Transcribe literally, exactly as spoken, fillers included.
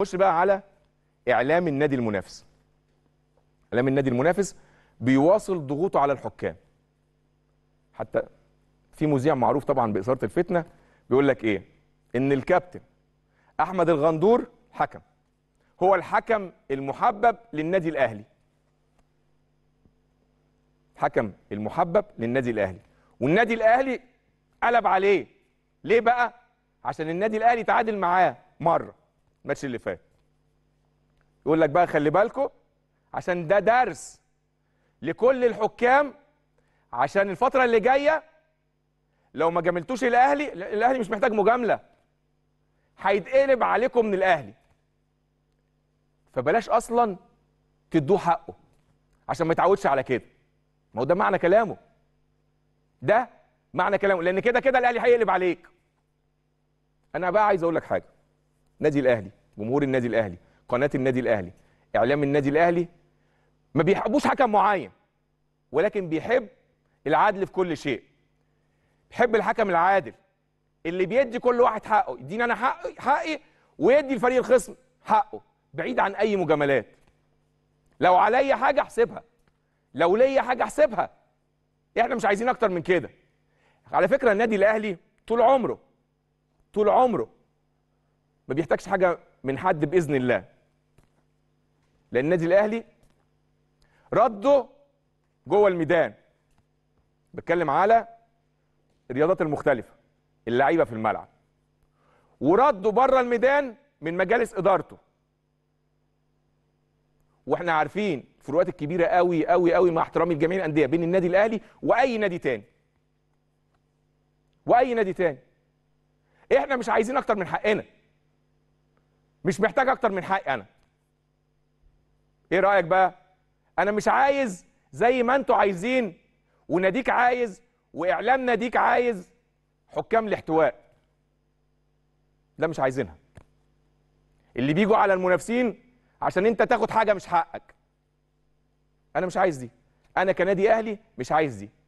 خش بقى على اعلام النادي المنافس. اعلام النادي المنافس بيواصل ضغوطه على الحكام. حتى في مذيع معروف طبعا باثاره الفتنه بيقول لك ايه؟ ان الكابتن احمد الغندور حكم. هو الحكم المحبب للنادي الاهلي. حكم المحبب للنادي الاهلي، والنادي الاهلي قلب عليه. ليه بقى؟ عشان النادي الاهلي تعادل معاه مره الماتش اللي فات. يقول لك بقى خلي بالكم عشان ده درس لكل الحكام، عشان الفتره اللي جايه لو ما جاملتوش الاهلي، الاهلي مش محتاج مجامله، هيتقلب عليكم من الاهلي. فبلاش اصلا تدوه حقه عشان ما يتعودش على كده. ما هو ده معنى كلامه. ده معنى كلامه، لان كده كده الاهلي هيقلب عليك. انا بقى عايز اقول لك حاجه. نادي الاهلي، جمهور النادي الاهلي، قناه النادي الاهلي، اعلام النادي الاهلي ما بيحبوش حكم معين، ولكن بيحب العدل في كل شيء. بيحب الحكم العادل اللي بيدي كل واحد حقه، يديني انا حقي حقي ويدي الفريق الخصم حقه، بعيد عن اي مجاملات. لو عليا حاجه احسبها، لو ليا حاجه احسبها، احنا مش عايزين اكتر من كده. على فكره النادي الاهلي طول عمره طول عمره ما بيحتاجش حاجه من حد باذن الله، لان النادي الاهلي رده جوه الميدان. بتكلم على الرياضات المختلفه، اللعيبه في الملعب، ورده بره الميدان من مجالس ادارته. واحنا عارفين الفروقات الكبيره قوي قوي قوي مع احترامي لجميع الانديه بين النادي الاهلي واي نادي تاني. واي نادي تاني. احنا مش عايزين اكتر من حقنا. مش محتاج اكتر من حقي انا. ايه رايك بقى؟ انا مش عايز زي ما انتوا عايزين، وناديك عايز، واعلام ناديك عايز حكام الاحتواء. ده مش عايزينها. اللي بيجوا على المنافسين عشان انت تاخد حاجه مش حقك. انا مش عايز دي. انا كنادي اهلي مش عايز دي.